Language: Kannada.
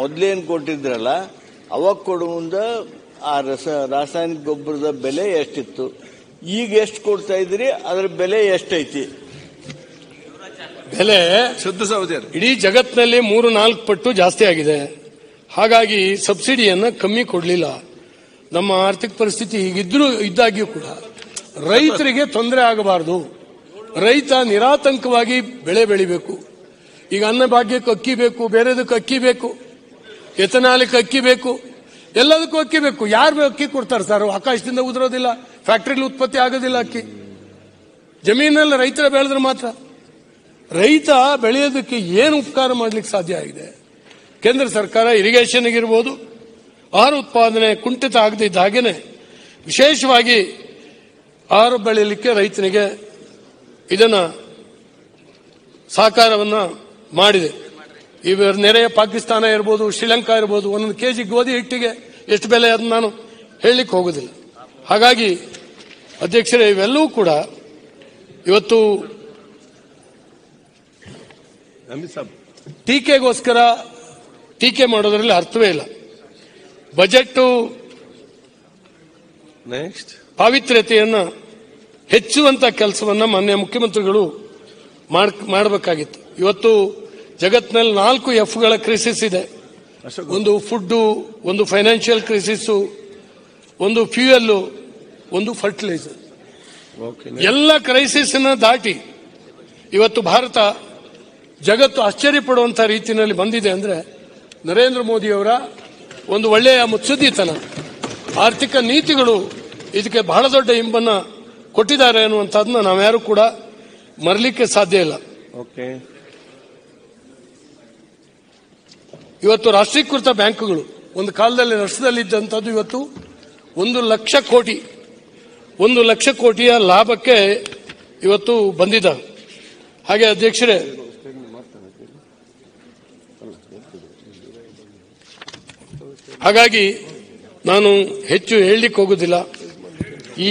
ಮೊದಲೇನ್ ಕೊಟ್ಟಿದ್ರಲ್ಲ ಅವಾಗ ಕೊಡುವಂತ ಆ ರಾಸಾಯನಿಕ ಗೊಬ್ಬರದ ಬೆಲೆ ಎಷ್ಟಿತ್ತು, ಈಗ ಎಷ್ಟು ಕೊಡ್ತಾ ಇದ್ರಿ, ಅದರ ಬೆಲೆ ಎಷ್ಟೈತಿ? ಬೆಲೆ ಶುದ್ಧ ಸೌದೆ ಇಡೀ ಜಗತ್ತಿನಲ್ಲಿ 3-4 ಪಟ್ಟು ಜಾಸ್ತಿ ಆಗಿದೆ. ಹಾಗಾಗಿ ಸಬ್ಸಿಡಿಯನ್ನು ಕಮ್ಮಿ ಕೊಡಲಿಲ್ಲ. ನಮ್ಮ ಆರ್ಥಿಕ ಪರಿಸ್ಥಿತಿ ಇದ್ದಾಗಿಯೂ ಕೂಡ ರೈತರಿಗೆ ತೊಂದರೆ ಆಗಬಾರದು, ರೈತ ನಿರಾತಂಕವಾಗಿ ಬೆಳೆ ಬೆಳಿಬೇಕು. ಈಗ ಅನ್ನಭಾಗ್ಯಕ್ಕೆ ಅಕ್ಕಿ ಬೇಕು, ಬೇರೆದಕ್ಕೆ ಅಕ್ಕಿ ಬೇಕು, ಎಥನಾಲಿಕ್ ಅಕ್ಕಿ ಬೇಕು, ಎಲ್ಲದಕ್ಕೂ ಅಕ್ಕಿ ಬೇಕು. ಯಾರು ಅಕ್ಕಿ ಕೊಡ್ತಾರೆ ಸರ್? ಆಕಾಶದಿಂದ ಉದುರೋದಿಲ್ಲ, ಫ್ಯಾಕ್ಟರಿಲಿ ಉತ್ಪತ್ತಿ ಆಗೋದಿಲ್ಲ ಅಕ್ಕಿ. ಜಮೀನಲ್ಲಿ ರೈತರ ಬೆಳೆದ್ರೆ ಮಾತ್ರ. ರೈತ ಬೆಳೆಯೋದಕ್ಕೆ ಏನು ಉಪಕಾರ ಮಾಡಲಿಕ್ಕೆ ಸಾಧ್ಯ ಆಗಿದೆ? ಕೇಂದ್ರ ಸರ್ಕಾರ ಇರಿಗೇಷನ್ಗಿರ್ಬೋದು, ಆಹಾರ ಉತ್ಪಾದನೆ ಕುಂಠಿತ ಆಗದಿದ್ದ ಹಾಗೇನೆ ವಿಶೇಷವಾಗಿ ಆಹಾರ ಬೆಳೆಯಲಿಕ್ಕೆ ರೈತನಿಗೆ ಇದನ್ನು ಸಹಕಾರವನ್ನು ಮಾಡಿದೆ. ಇವ ನೆರೆಯ ಪಾಕಿಸ್ತಾನ ಇರ್ಬೋದು, ಶ್ರೀಲಂಕಾ ಇರ್ಬೋದು, 1 ಕೆಜಿ ಗೋಧಿ ಹಿಟ್ಟಿಗೆ ಎಷ್ಟು ಬೆಲೆ ಅದನ್ನು ನಾನು ಹೇಳಲಿಕ್ಕೆ ಹೋಗೋದಿಲ್ಲ. ಹಾಗಾಗಿ ಅಧ್ಯಕ್ಷರೇ, ಇವೆಲ್ಲವೂ ಕೂಡ ಇವತ್ತು ಟೀಕೆಗೋಸ್ಕರ ಟೀಕೆ ಮಾಡೋದ್ರಲ್ಲಿ ಅರ್ಥವೇ ಇಲ್ಲ. ಬಜೆಟ್ಟು ಪಾವಿತ್ರ್ಯತೆಯನ್ನು ಹೆಚ್ಚುವಂತ ಕೆಲಸವನ್ನು ಮಾನ್ಯ ಮುಖ್ಯಮಂತ್ರಿಗಳು ಮಾಡಬೇಕಾಗಿತ್ತು. ಇವತ್ತು ಜಗತ್ತಿನಲ್ಲಿ 4 ಎಫ್ಗಳ ಕ್ರೈಸಿಸ್ ಇದೆ. ಒಂದು ಫುಡ್ಡು, ಒಂದು ಫೈನಾನ್ಷಿಯಲ್ ಕ್ರೈಸಿಸ್ಸು, ಒಂದು ಫ್ಯೂಯಲ್ಲು, ಒಂದು ಫರ್ಟಿಲೈಸರ್. ಎಲ್ಲ ಕ್ರೈಸಿಸ್ನ ದಾಟಿ ಇವತ್ತು ಭಾರತ ಜಗತ್ತು ಆಶ್ಚರ್ಯಪಡುವಂಥ ರೀತಿಯಲ್ಲಿ ಬಂದಿದೆ ಅಂದರೆ ನರೇಂದ್ರ ಮೋದಿಯವರ ಒಂದು ಒಳ್ಳೆಯ ಮುತ್ಸುದ್ದಿತನ, ಆರ್ಥಿಕ ನೀತಿಗಳು ಇದಕ್ಕೆ ಬಹಳ ದೊಡ್ಡ ಇಂಬನ್ನು ಕೊಟ್ಟಿದ್ದಾರೆ ಅನ್ನುವಂಥದ್ದನ್ನ ನಾವ್ಯಾರು ಕೂಡ ಮರಲಿಕ್ಕೆ ಸಾಧ್ಯ ಇಲ್ಲ. ಇವತ್ತು ರಾಷ್ಟ್ರೀಕೃತ ಬ್ಯಾಂಕುಗಳು ಒಂದು ಕಾಲದಲ್ಲಿ ನಷ್ಟದಲ್ಲಿದ್ದಂಥದ್ದು ಇವತ್ತು 1 ಲಕ್ಷ ಕೋಟಿ 1 ಲಕ್ಷ ಕೋಟಿಯ ಲಾಭಕ್ಕೆ ಇವತ್ತು ಬಂದಿದ್ದಾವೆ. ಹಾಗೆ ಅಧ್ಯಕ್ಷರೇ, ಹಾಗಾಗಿ ನಾನು ಹೆಚ್ಚು ಹೇಳಲಿಕ್ಕೆ ಹೋಗೋದಿಲ್ಲ. ಈ